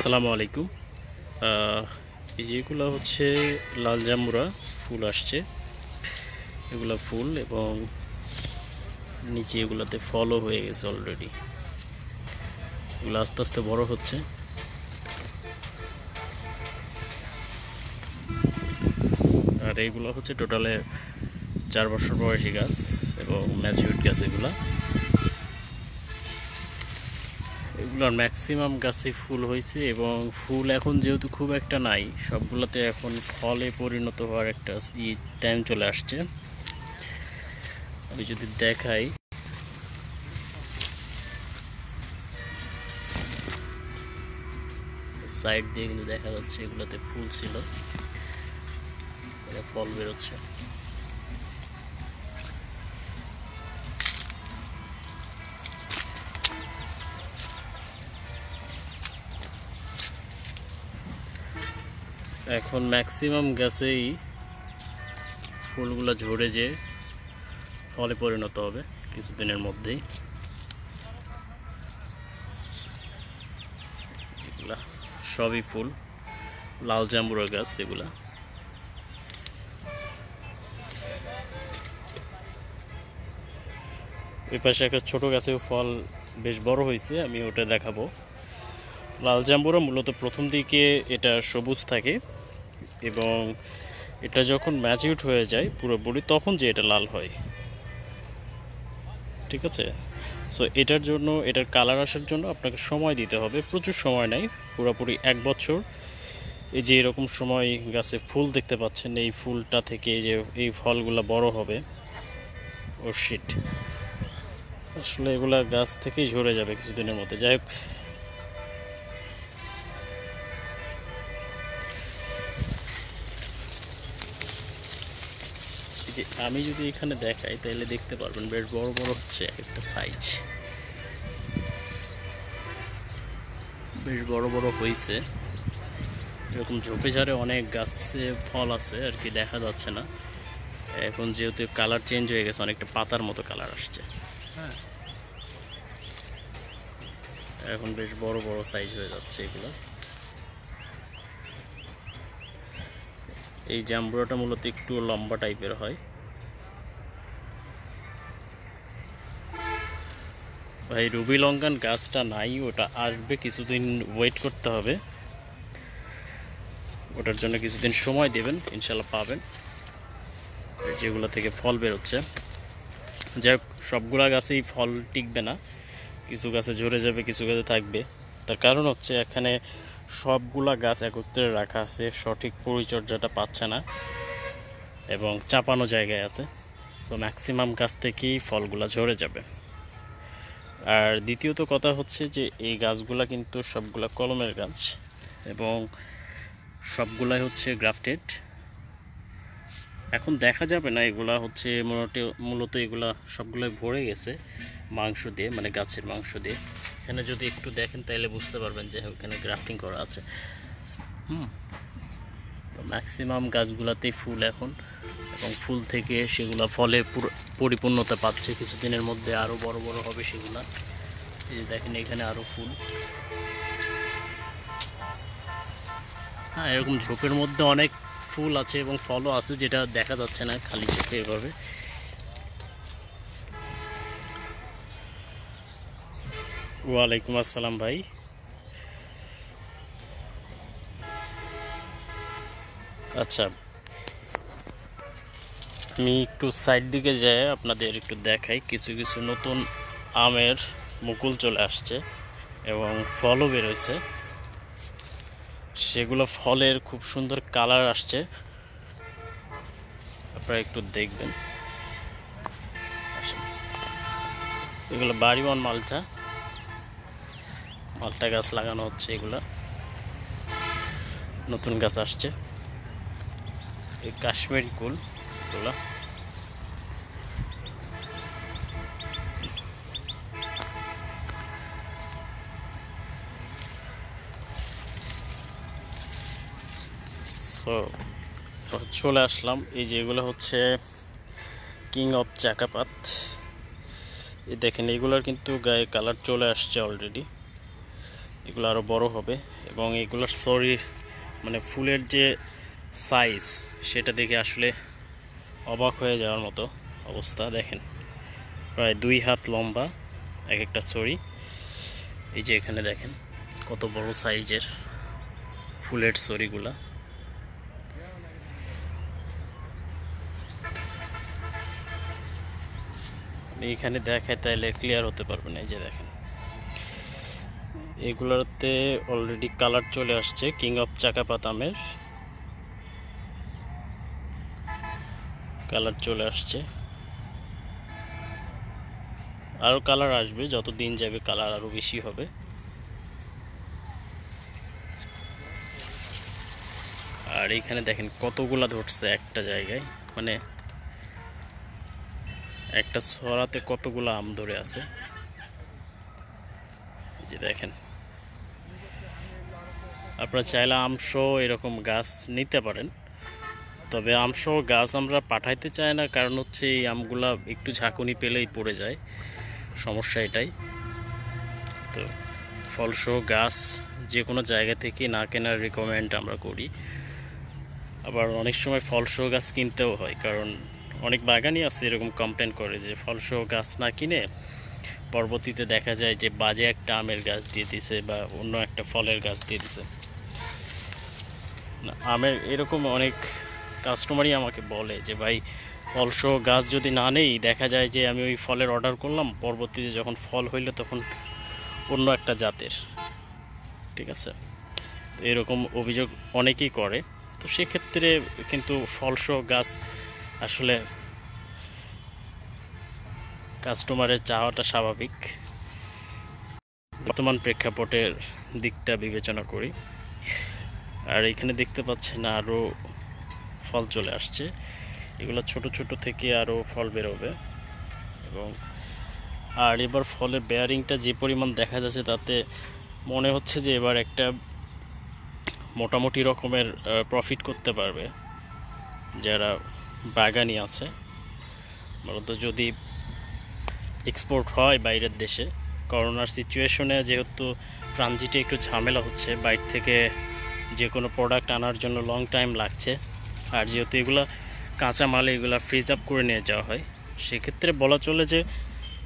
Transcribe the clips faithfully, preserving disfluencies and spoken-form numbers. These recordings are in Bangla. আসসালামু আলাইকুম। এইগুলো হচ্ছে লাল জামুরা ফুল আসছে, এগুলো ফুল, এবং নিচে এগুলাতে ফলও হয়ে গেছে অলরেডি। এগুলো আস্তে আস্তে বড় হচ্ছে। আর এইগুলো হচ্ছে টোটালে চার বছর বয়সী গাছ এবং ম্যাচিউর গাছ। এগুলা এগুলোর ম্যাক্সিমাম গাছে ফুল হয়েছে, এবং ফুল এখন যেহেতু খুব একটা নাই, সবগুলোতে এখন ফলে পরিণত হওয়ার একটা ই টাইম চলে আসছে। আমি যদি দেখাই, সাইড দিয়ে কিন্তু দেখা যাচ্ছে এগুলোতে ফুল ছিল, এটা ফল বেরোচ্ছে। এখন ম্যাক্সিমাম গাছেই ফুলগুলো ঝরে যে ফলে পরিণত হবে কিছুদিনের মধ্যেই। এগুলা সবই ফুল, লাল জামুরা গাছ এগুলা। এই পাশে একটা ছোট গাছে ফল বেশ বড় হয়েছে, আমি ওটা দেখাবো। লাল জামুরা মূলত প্রথম দিকে এটা সবুজ থাকে, এবং এটা যখন ম্যাচিউরড হয়ে যায় পুরোপুরি তখন যে এটা লাল হয়। ঠিক আছে, সো এটার জন্য, এটার কালার আসার জন্য আপনাকে সময় দিতে হবে, প্রচুর সময় নেয়, পুরোপুরি এক বছর। এই যে এরকম সময় গাছে ফুল দেখতে পাচ্ছেন, এই ফুলটা থেকে যে এই ফলগুলো বড় হবে। ও শিট, আসলে এগুলা গাছ থেকেই ঝরে যাবে কিছুদিনের মধ্যে। যাই হোক, যে আমি যদি এখানে দেখাই তাহলে দেখতে পারবেন বেশ বড় বড় হচ্ছে, একটা সাইজ বেশ বড় বড় হয়েছে। এরকম ঝোপে ঝাড়ে অনেক গাছে ফল আছে আর কি, দেখা যাচ্ছে না। এখন যেহেতু কালার চেঞ্জ হয়ে গেছে, অনেকটা পাতার মতো কালার আসছে। হ্যাঁ, এখন বেশ বড় বড় সাইজ হয়ে যাচ্ছে এগুলো। এই জামুরাটা মূলত একটু লম্বা টাইপের হয়। ভাই, রুবি লঙ্কান গাছটা নাই, ওটা আসবে, কিছুদিন ওয়েট করতে হবে, ওটার জন্য কিছুদিন সময় দেবেন, ইনশাল্লাহ পাবেন। যেগুলো থেকে ফল বেরোচ্ছে, যাই হোক, সবগুলা গাছেই ফল টিকবে না, কিছু গাছে ঝরে যাবে, কিছু গাছে থাকবে। তার কারণ হচ্ছে এখানে সবগুলা গাছ একত্রে রাখা আছে, সঠিক পরিচর্যাটা পাচ্ছে না, এবং চাপানো জায়গায় আছে। সো ম্যাক্সিমাম গাছ থেকেই ফলগুলা ঝরে যাবে। আর দ্বিতীয়ত কথা হচ্ছে যে এই গাছগুলা কিন্তু সবগুলা কলমের গাছ, এবং সবগুলাই হচ্ছে গ্রাফটেড। এখন দেখা যাবে না, এগুলা হচ্ছে মোটামুটি, মূলত এগুলা সবগুলাই ভরে গেছে মাংস দিয়ে, মানে গাছের মাংস দিয়ে। এখানে যদি একটু দেখেন তাহলে বুঝতে পারবেন যে এখানে গ্রাফটিং করা আছে। হুম, তো ম্যাক্সিমাম গাছগুলাতেই ফুল এখন, এবং ফুল থেকে সেগুলা ফলে পরিপূর্ণতা পাচ্ছে। কিছুদিনের মধ্যে আরও বড় বড় হবে সেগুলা। এই যে দেখেন, এখানে আরও ফুল। হ্যাঁ, এরকম ঝোপের মধ্যে অনেক ফুল আছে এবং ফলও আছে, যেটা দেখা যাচ্ছে না খালি চোখে এভাবে। ওয়ালাইকুম আসসালাম ভাই। আচ্ছা, আমি একটু সাইড দিকে যাই, আপনাদের একটু দেখাই। কিছু কিছু নতুন আমের মুকুল চলে আসছে এবং ফলও বেরোইছে। সেগুলো ফলের খুব সুন্দর কালার আসছে, আপনারা একটু দেখবেন। এগুলো বাড়িওয়ান মালটা, মালটা গাছ লাগানো হচ্ছে, এগুলা নতুন গাছ আসছে। এই কাশ্মীরি কুল, এগুলা চলে আসলাম। এই যে এগুলো হচ্ছে কিং অফ চাকাপাত, এই দেখেন, এগুলার কিন্তু গায়ে কালার চলে আসছে অলরেডি। এগুলো আরো বড় হবে এবং এগুলোর সরি মানে ফুলের যে সাইজ সেটা দেখে আসলে অবাক হয়ে যাওয়ার মতো অবস্থা। দেখেন প্রায় দুই হাত লম্বা এক একটা সরি। এই যে এখানে দেখেন কত বড় সাইজের ফুলের সরিগুলা। এইখানে দেখায় তাইলে ক্লিয়ার হতে পারবে না। এই যে দেখেন এগুলোতে অলরেডি কালার চলে আসছে কিং অফ চাকা পাতামের কালার চলে আসছে, আরও কালার আসবে যত দিন যাবে কালার আরও বেশি হবে। আর এইখানে দেখেন কতগুলা ধরছে একটা জায়গায়, মানে একটা ছড়াতে কতগুলা আম ধরে আছে। যে দেখেন আপনারা চাইলে আমসহ এরকম গাছ নিতে পারেন, তবে আমসহ গাছ আমরা পাঠাইতে চাই না, কারণ হচ্ছে এই আমগুলা একটু ঝাঁকুনি পেলেই পড়ে যায়, সমস্যা এটাই। তো ফলসহ গাছ যে কোনো জায়গা থেকে না কেনার রিকমেন্ড আমরা করি। আবার অনেক সময় ফলসহ গাছ কিনতেও হয়, কারণ অনেক বাগানই আছে এরকম কমপ্লেন করে যে ফলসহ গাছ না কিনে পরবর্তীতে দেখা যায় যে বাজে একটা আমের গাছ দিয়ে দিছে বা অন্য একটা ফলের গাছ দিয়ে দিছে। আমের এরকম অনেক কাস্টমারই আমাকে বলে যে ভাই ফলসহ গাছ যদি না নেই দেখা যায় যে আমি ওই ফলের অর্ডার করলাম, পরবর্তীতে যখন ফল হইল তখন অন্য একটা জাতের, ঠিক আছে, এরকম অভিযোগ অনেকেই করে। তো সেক্ষেত্রে কিন্তু ফলসহ গাছ আসলে কাস্টমারের চাওয়াটা স্বাভাবিক, বর্তমান প্রেক্ষাপটের দিকটা বিবেচনা করি। আর এখানে দেখতে পাচ্ছেন আরও ফল চলে আসছে, এগুলো ছোট ছোট থেকে আরও ফল বেরোবে। এবং আর এবার ফলের বেয়ারিংটা যে পরিমাণ দেখা যাচ্ছে তাতে মনে হচ্ছে যে এবার একটা মোটামুটি রকমের প্রফিট করতে পারবে যারা বাগানি আছে। মূলত যদি এক্সপোর্ট হয় বাইরের দেশে, করোনার সিচুয়েশনে যেহেতু ট্রানজিটে একটু ঝামেলা হচ্ছে, বাইরে থেকে যে কোনো প্রোডাক্ট আনার জন্য লং টাইম লাগছে, আর যেহেতু এগুলো কাঁচামাল এগুলো ফ্রিজ আপ করে নিয়ে যাওয়া হয়, সেক্ষেত্রে বলা চলে যে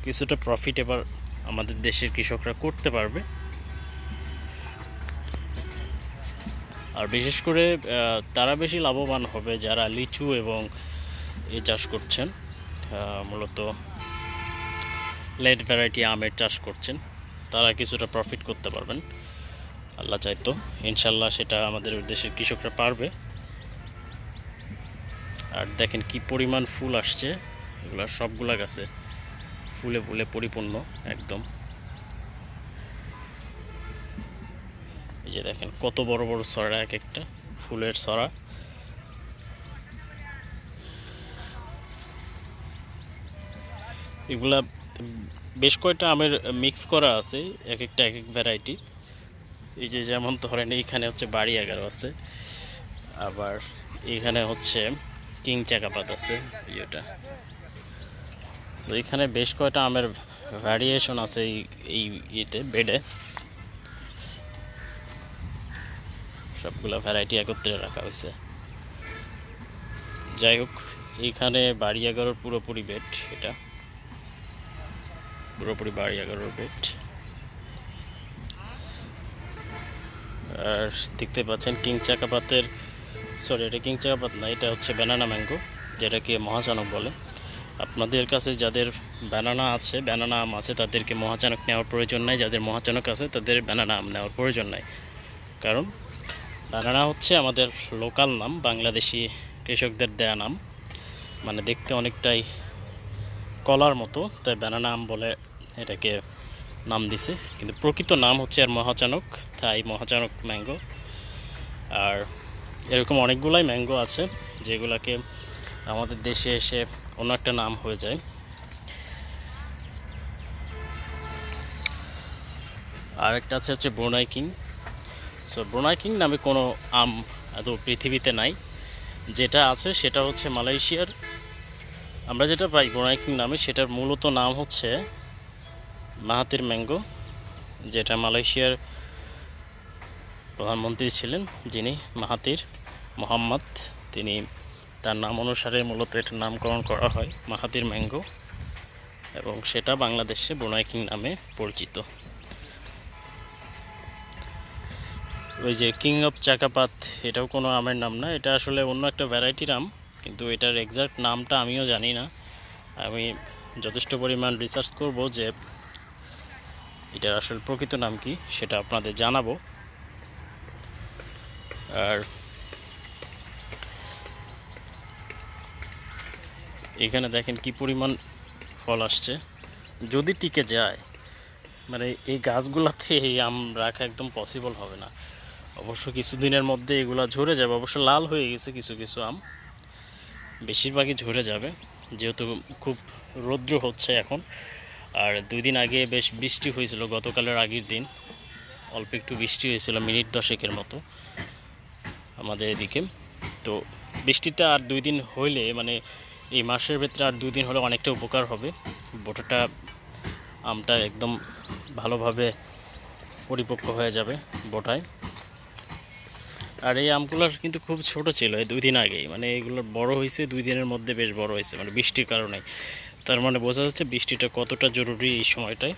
কিছুটা প্রফিট এবার আমাদের দেশের কৃষকরা করতে পারবে। আর বিশেষ করে তারা বেশি লাভবান হবে যারা লিচু এবং এ চাষ করছেন, মূলত লেট ভ্যারাইটি আমের চাষ করছেন, তারা কিছুটা প্রফিট করতে পারবেন আল্লাহ চাইতো ইনশাল্লাহ, সেটা আমাদের দেশের কৃষকরা পারবে। আর দেখেন কি পরিমাণ ফুল আসছে, এগুলা সবগুলা গাছে ফুলে ফুলে পরিপূর্ণ একদম। এই যে দেখেন কত বড় বড় ছড়া, এক একটা ফুলের ছড়া। এগুলা বেশ কয়টা আমের মিক্স করা আছে, এক একটা এক এক ভ্যারাইটি। এই যে যেমন ধরেন এইখানে হচ্ছে বাড়ি এগারো আছে, আবার এইখানে হচ্ছে কিং চাকাপাত আছে, ইয়েটা। তো এইখানে বেশ কয়টা আমের ভ্যারিয়েশন আছে এই ইয়েতে বেডে, সবগুলো ভ্যারাইটি একত্রে রাখা হয়েছে। যাই হোক এইখানে বাড়ি এগারোর পুরোপুরি বেড, এটা পুরোপুরি বাড়ি এগারোর বেড। আর দেখতে পাচ্ছেন কিং চাকাপাতের, সরি এটা কিং চাকাপাত না, এটা হচ্ছে ব্যানানা ম্যাঙ্গো, যেটাকে মহাচানক বলে। আপনাদের কাছে যাদের ব্যানানা আছে, ব্যানানা আম আছে, তাদেরকে মহাচানক নেওয়ার প্রয়োজন নাই, যাদের মহাচানক আছে তাদের ব্যানানা আম নেওয়ার প্রয়োজন নাই, কারণ ব্যানানা হচ্ছে আমাদের লোকাল নাম, বাংলাদেশি কৃষকদের দেয়া নাম, মানে দেখতে অনেকটাই কলার মতো, তাই ব্যানানা আম বলে এটাকে নাম দিছে, কিন্তু প্রকৃত নাম হচ্ছে আর মহাচানক, তাই মহাচানক ম্যাঙ্গো। আর এরকম অনেকগুলাই ম্যাঙ্গো আছে যেগুলাকে আমাদের দেশে এসে অন্য একটা নাম হয়ে যায়। আর একটা আছে হচ্ছে Brunei king. So Brunei king নামে কোনো আম এত পৃথিবীতে নাই, যেটা আছে সেটা হচ্ছে মালয়েশিয়ার, আমরা যেটা পাই ব্রুনাই কিং নামে, সেটার মূলত নাম হচ্ছে মাহাতির ম্যাঙ্গো, যেটা মালয়েশিয়ার प्रधानमंत्री छिलेन जिनी माहातिर मोहम्मद तिनी तार नाम अनुसारे मूलत एटार नामकरण करा हय माहातिर मैंगो एबं सेटा बांग्लादेशे ब्रुनाई किंग नामे परिचित। ओई जे किंग अफ चाकापात एटाओ कोनो आमेर नाम ना, एटा आसले अन्य एकटा भ্যারাইটির आम, किन्तु एटार एक्जैक्ट नामटा आमिओ जानि ना। आमि যথেষ্ট পরিমাণ রিসার্চ করব যে এটার আসল প্রকৃত নাম কি, সেটা আপনাদের জানাবো। আর এখানে দেখেন কি পরিমাণ ফল আসছে যদি টিকে যায়, মানে এই গাছগুলোতে আম রাখা একদম পসিবল হবে না। অবশ্য কিছুদিনের মধ্যে এগুলা ঝরে যাবে, অবশ্য লাল হয়ে গেছে কিছু কিছু আম, বেশিরভাগই ঝরে যাবে যেহেতু খুব রৌদ্র হচ্ছে এখন। আর দুই দিন আগে বেশ বৃষ্টি হয়েছিল, গতকালের আগের দিন অল্প একটু বৃষ্টি হয়েছিল মিনিট দশেকের মতো আমাদের এদিকে। তো বৃষ্টিটা আর দুই দিন হইলে, মানে এই মাসের ভিতরে আর দুই দিন হলে অনেকটা উপকার হবে, বোটাটা আমটা একদম ভালোভাবে পরিপক্ক হয়ে যাবে বোটায়। আর এই আমগুলোর কিন্তু খুব ছোট ছিল এই দুই দিন আগেই, মানে এগুলো বড় হয়েছে দুই দিনের মধ্যে, বেশ বড় হয়েছে মানে বৃষ্টির কারণে। তার মানে বোঝা যাচ্ছে বৃষ্টিটা কতটা জরুরি এই সময়টায়।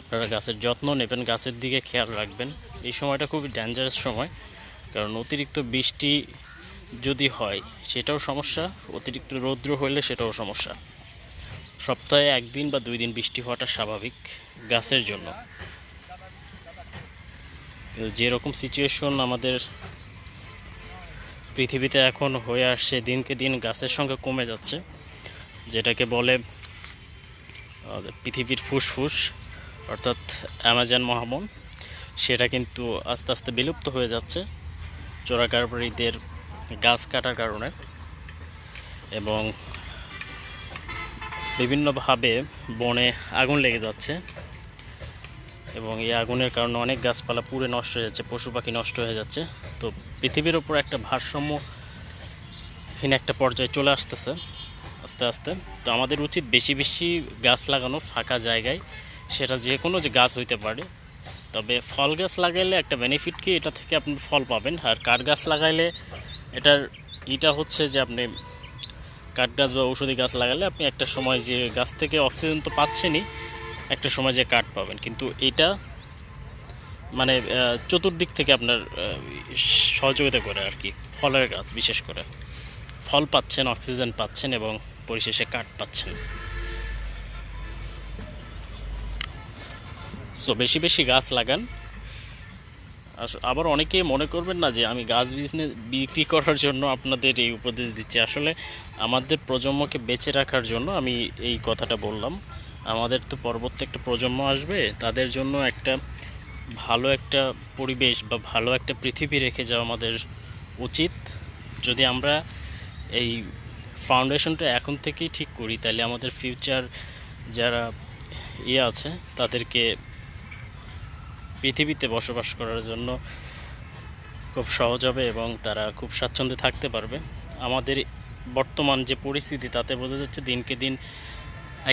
আপনারা গাছের যত্ন নেবেন, গাছের দিকে খেয়াল রাখবেন। এই সময়টা খুবই ডেঞ্জারাস সময়, কারণ অতিরিক্ত বৃষ্টি যদি হয় সেটাও সমস্যা, অতিরিক্ত রৌদ্র হলে সেটাও সমস্যা। সপ্তাহে একদিন বা দুই দিন বৃষ্টি হওয়াটা স্বাভাবিক গাছের জন্য। যেরকম সিচুয়েশন আমাদের পৃথিবীতে এখন হয়ে আসছে, দিনকে দিন গাছের সংখ্যা কমে যাচ্ছে, যেটাকে বলে পৃথিবীর ফুসফুস অর্থাৎ অ্যামাজন মহাবন, সেটা কিন্তু আস্তে আস্তে বিলুপ্ত হয়ে যাচ্ছে চোরাকারবারিদের গাছ কাটার কারণে। এবং বিভিন্নভাবে বনে আগুন লেগে যাচ্ছে এবং এই আগুনের কারণে অনেক গাছপালা পুড়ে নষ্ট হয়ে যাচ্ছে, পশু পাখি নষ্ট হয়ে যাচ্ছে। তো পৃথিবীর ওপর একটা ভারসাম্যহীন একটা পর্যায়ে চলে আসতেছে আস্তে আস্তে। তো আমাদের উচিত বেশি বেশি গাছ লাগানো ফাঁকা জায়গায়, সেটা যে কোনো যে গাছ হইতে পারে। তবে ফল গাছ লাগাইলে একটা বেনিফিট কি, এটা থেকে আপনি ফল পাবেন। আর কাঠ গাছ লাগাইলে এটার এটা হচ্ছে যে আপনি কাঠ গাছ বা ঔষধি গাছ লাগালে আপনি একটা সময় যে গাছ থেকে অক্সিজেন তো পাচ্ছেনই, একটা সময় যে কাঠ পাবেন, কিন্তু এটা মানে চতুর্দিক থেকে আপনার সহযোগিতা করে আর কি। ফলের গাছ বিশেষ করে ফল পাচ্ছেন, অক্সিজেন পাচ্ছেন এবং পরিশেষে কাঠ পাচ্ছেন। সো বেশি বেশি গাছ লাগান। আবার অনেকে মনে করবেন না যে আমি গাছ বিজনেস বিক্রি করার জন্য আপনাদের এই উপদেশ দিচ্ছি, আসলে আমাদের প্রজন্মকে বেঁচে রাখার জন্য আমি এই কথাটা বললাম। আমাদের তো পরবর্তী একটা প্রজন্ম আসবে, তাদের জন্য একটা ভালো একটা পরিবেশ বা ভালো একটা পৃথিবী রেখে যাওয়া আমাদের উচিত। যদি আমরা এই ফাউন্ডেশনটা এখন থেকেই ঠিক করি, তাহলে আমাদের ফিউচার যারা ইয়ে আছে তাদেরকে পৃথিবীতে বসবাস করার জন্য খুব সহজ হবে এবং তারা খুব স্বাচ্ছন্দ্যে থাকতে পারবে। আমাদের বর্তমান যে পরিস্থিতি তাতে বোঝা যাচ্ছে দিনকে দিন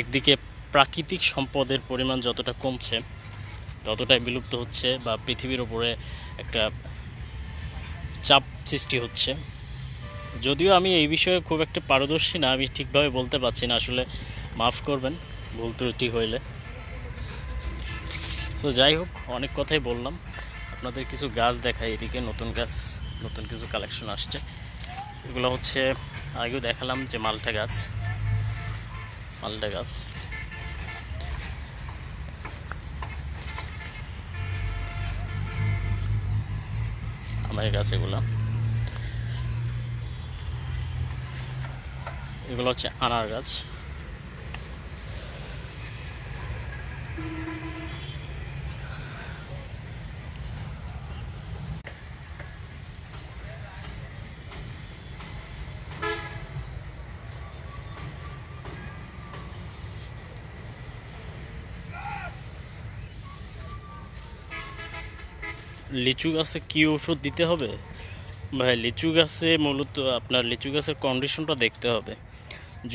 একদিকে প্রাকৃতিক সম্পদের পরিমাণ যতটা কমছে ততটাই বিলুপ্ত হচ্ছে বা পৃথিবীর ওপরে একটা চাপ সৃষ্টি হচ্ছে। যদিও আমি এই বিষয়ে খুব একটা পারদর্শী না, আমি ঠিকভাবে বলতে পারছি না, আসলে মাফ করবেন ভুল ত্রুটি হইলে। তো যাই হোক, অনেক কথাই বললাম, আপনাদের কিছু গাছ দেখাই। এদিকে নতুন গাছ, নতুন কিছু কালেকশন আসছে। এগুলো হচ্ছে আগেও দেখালাম যে মালটা গাছ, মালটা গাছ আমার গাছ, এগুলো এগুলো হচ্ছে আনার গাছ। লিচু গাছে কী ওষুধ দিতে হবে ভাই? লিচু গাছে মূলত আপনার লিচু গাছের কন্ডিশনটা দেখতে হবে।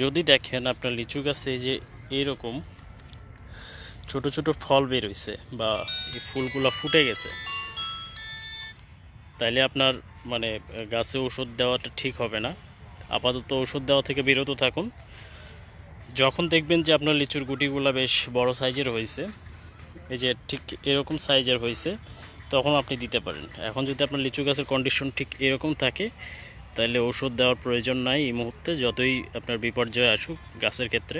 যদি দেখেন আপনার লিচু গাছে যে এরকম ছোট ছোট ফল বের হইছে বা এই ফুলগুলা ফুটে গেছে, তাইলে আপনার মানে গাছে ওষুধ দেওয়াটা ঠিক হবে না। আপাতত ওষুধ দেওয়া থেকে বিরত থাকুন। যখন দেখবেন যে আপনার লিচুর গুটিগুলা বেশ বড় সাইজের হয়েছে, এই যে ঠিক এরকম সাইজের হয়েছে, তখন আপনি দিতে পারেন। এখন যদি আপনার লিচু গাছের কন্ডিশন ঠিক এরকম থাকে তাহলে ওষুধ দেওয়ার প্রয়োজন নাই এই মুহূর্তে। যতই আপনার বিপর্যয় আসুক গাছের ক্ষেত্রে,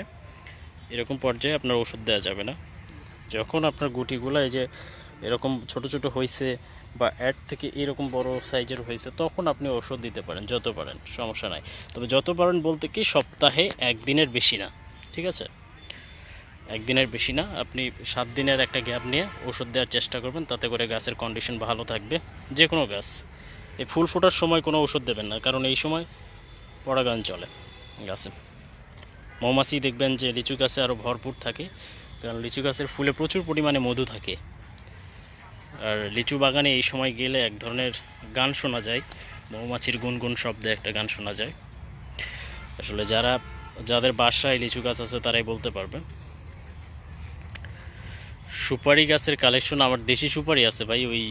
এরকম পর্যায়ে আপনার ওষুধ দেওয়া যাবে না। যখন আপনার গুটিগুলা এই যে এরকম ছোট ছোট হয়েছে বা অ্যাড থেকে এরকম বড় সাইজের হয়েছে, তখন আপনি ওষুধ দিতে পারেন যত পারেন, সমস্যা নাই। তবে যত পারেন বলতে কি সপ্তাহে একদিনের বেশি না, ঠিক আছে? একদিনের বেশি না। আপনি সাত দিনের একটা গ্যাপ নিয়ে ওষুধ দেওয়ার চেষ্টা করবেন, তাতে করে গাছের কন্ডিশন ভালো থাকবে। যে কোনো গাছ এই ফুল ফোটার সময় কোনো ওষুধ দেবেন না, কারণ এই সময় পরাগায়ন চলে গাছে। মৌমাছি দেখবেন যে লিচু গাছে আরও ভরপুর থাকে, কারণ লিচু গাছের ফুলে প্রচুর পরিমাণে মধু থাকে। আর লিচু বাগানে এই সময় গেলে এক ধরনের গান শোনা যায়, মৌমাছির গুনগুন শব্দে একটা গান শোনা যায়। আসলে যারা যাদের বাসায় লিচু গাছ আছে তারাই বলতে পারবে। সুপারি গাছের কালেকশন আমার দেশি সুপারি আছে ভাই, ওই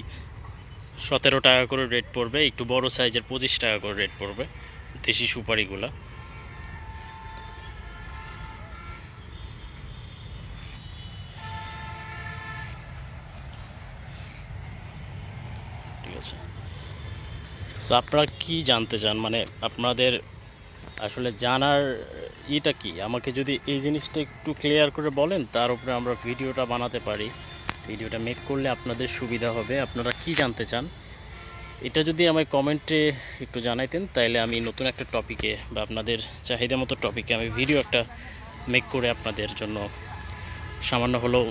সতেরো টাকা করে রেট পড়বে, একটু বড় সাইজের পঁচিশ টাকা করে রেট পড়বে দেশি সুপারিগুলা। তো আপনারা কি জানতে চান, মানে আপনাদের আসলে জানার এটা কি, আমাকে যদি এই জিনিসটা একটু ক্লিয়ার করে বলেন, তার উপরে আমরা ভিডিওটা বানাতে পারি। ভিডিওটা মেক করলে আপনাদের সুবিধা হবে। আপনারা কি জানতে চান এটা যদি আমায় কমেন্টে একটু জানাইতেন, তাহলে আমি নতুন একটা টপিকে বা আপনাদের চাহিদা মতো টপিকে আমি ভিডিও একটা মেক করে আপনাদের জন্য সামান্য হলেও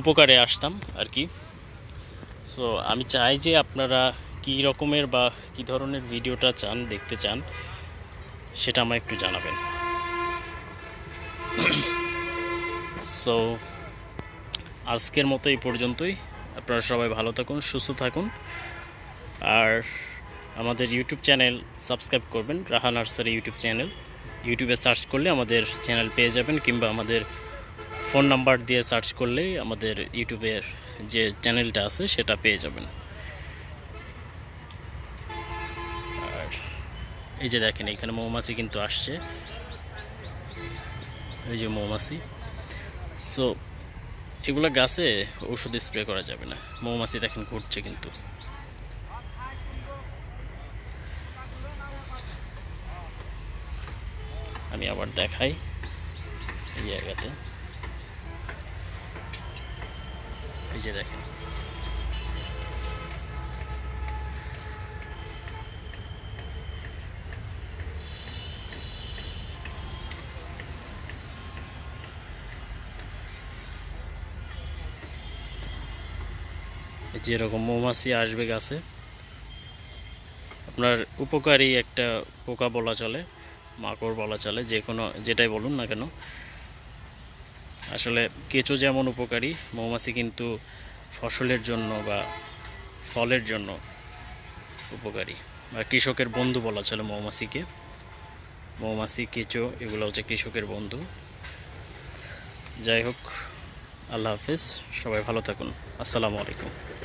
উপকারে আসতাম আর কি। সো আমি চাই যে আপনারা কী রকমের বা কী ধরনের ভিডিওটা চান, দেখতে চান, সেটা আমায় একটু জানাবেন। সো আজকের মতো এই পর্যন্তই। আপনারা সবাই ভালো থাকুন, সুস্থ থাকুন, আর আমাদের ইউটিউব চ্যানেল সাবস্ক্রাইব করবেন। রাহা নার্সারি ইউটিউব চ্যানেল ইউটিউবে সার্চ করলে আমাদের চ্যানেল পেয়ে যাবেন, কিংবা আমাদের ফোন নাম্বার দিয়ে সার্চ করলেই আমাদের ইউটিউবের যে চ্যানেলটা আছে সেটা পেয়ে যাবেন। এই যে দেখেন এখানে মৌমাছি কিন্তু আসছে, এই যে মৌমাছি। সো এগুলো গাছে ওষুধ স্প্রে করা যাবে না, মৌমাছি দেখেন ঘুরছে কিন্তু। আমি আবার দেখাই এই জায়গাতে, এই যে দেখেন যেরকম মৌমাছি আসবে গাছে। আপনার উপকারী একটা পোকা বলা চলে, মাকড় বলা চলে, যে কোনো যেটাই বলুন না কেন, আসলে কেঁচো যেমন উপকারী, মৌমাছি কিন্তু ফসলের জন্য বা ফলের জন্য উপকারী, বা কৃষকের বন্ধু বলা চলে মৌমাছিকে। মৌমাছি, কেঁচো এগুলো হচ্ছে কৃষকের বন্ধু। যাই হোক, আল্লাহ হাফেজ, সবাই ভালো থাকুন, আসসালামু আলাইকুম।